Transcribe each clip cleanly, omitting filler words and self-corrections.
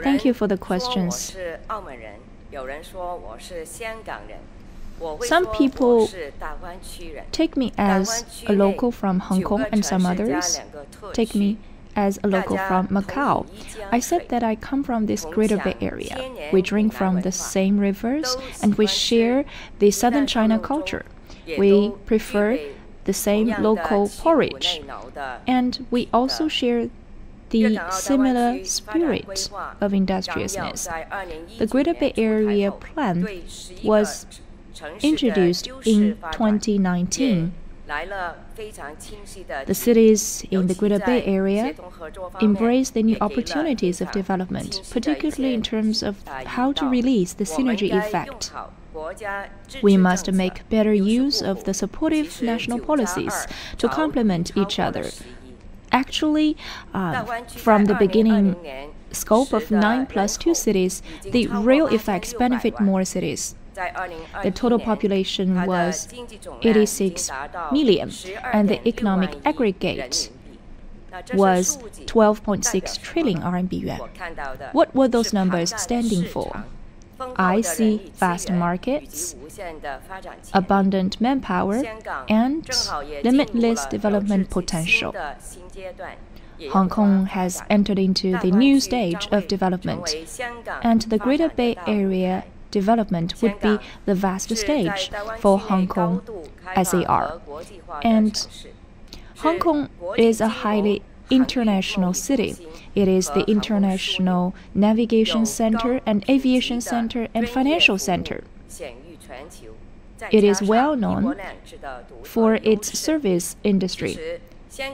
Thank you for the questions. Some people take me as a local from Hong Kong and some others take me as a local from Macau. I said that I come from this Greater Bay Area. We drink from the same rivers and we share the Southern China culture. We prefer the same local porridge and we also share the similar spirit of industriousness. The Greater Bay Area Plan was introduced in 2019. The cities in the Greater Bay Area embrace the new opportunities of development, particularly in terms of how to release the synergy effect. We must make better use of the supportive national policies to complement each other. Actually, from the beginning scope of 9 plus 2 cities, the real effects benefit more cities. The total population was 86 million, and the economic aggregate was 12.6 trillion RMB yuan. What were those numbers standing for? I see vast markets, abundant manpower, and limitless development potential. Hong Kong has entered into the new stage of development, and the Greater Bay Area development would be the vast stage for Hong Kong SAR. And Hong Kong is a highly international city. It is the international navigation center and aviation center and financial center. It is well known for its service industry.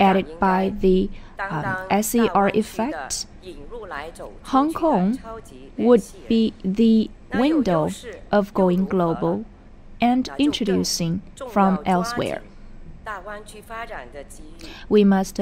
Added by the SAR effect, Hong Kong would be the window of going global and introducing from elsewhere. We must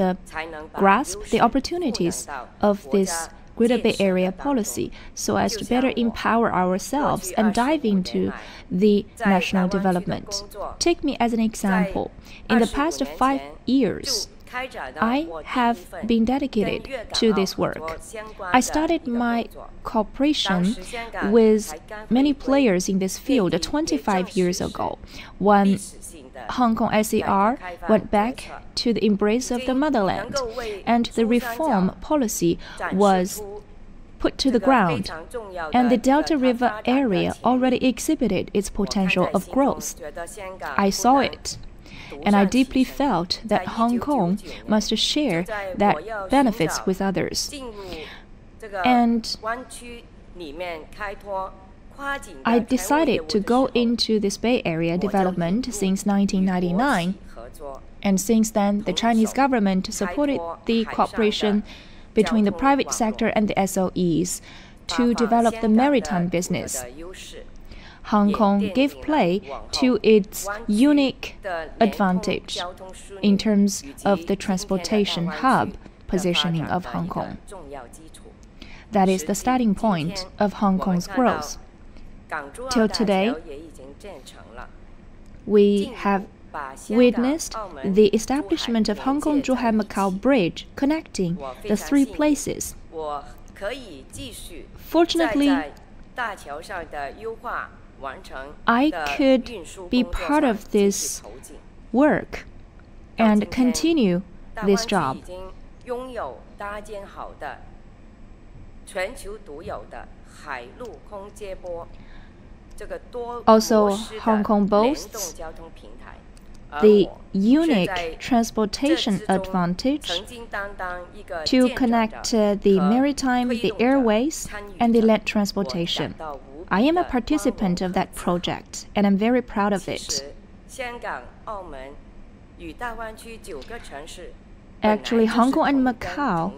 grasp the opportunities of this Greater Bay Area policy so as to better empower ourselves and dive into the national development. Take me as an example. In the past 5 years, I have been dedicated to this work. I started my cooperation with many players in this field 25 years ago, when Hong Kong SAR went back to the embrace of the motherland, and the reform policy was put to the ground, and the Delta River area already exhibited its potential of growth. I saw it, and I deeply felt that Hong Kong must share that benefits with others. And I decided to go into this Bay Area development since 1999, and since then the Chinese government supported the cooperation between the private sector and the SOEs to develop the maritime business. Hong Kong gave play to its unique advantage in terms of the transportation hub positioning of Hong Kong. That is the starting point of Hong Kong's growth. Till today, we have witnessed the establishment of Hong Kong-Zhuhai-Macao Bridge connecting the three places. Fortunately, I could be part of this work and continue this job. Also, Hong Kong boasts the unique transportation advantage to connect the maritime, the airways, and the land transportation. I am a participant of that project, and I'm very proud of it. Actually, Hong Kong and Macau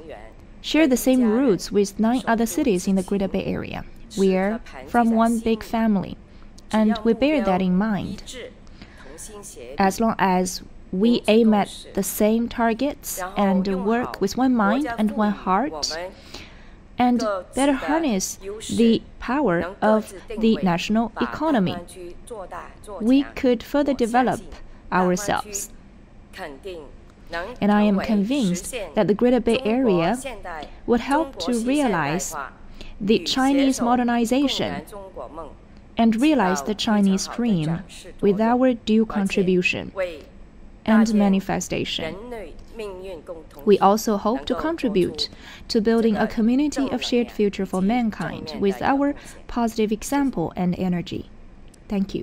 share the same roots with 9 other cities in the Greater Bay Area. We are from one big family, and we bear that in mind. As long as we aim at the same targets and work with one mind and one heart, and better harness the power of the national economy, we could further develop ourselves. and I am convinced that the Greater Bay Area would help to realize the Chinese modernization and realize the Chinese dream with our due contribution and manifestation. We also hope to contribute to building a community of shared future for mankind with our positive example and energy. Thank you.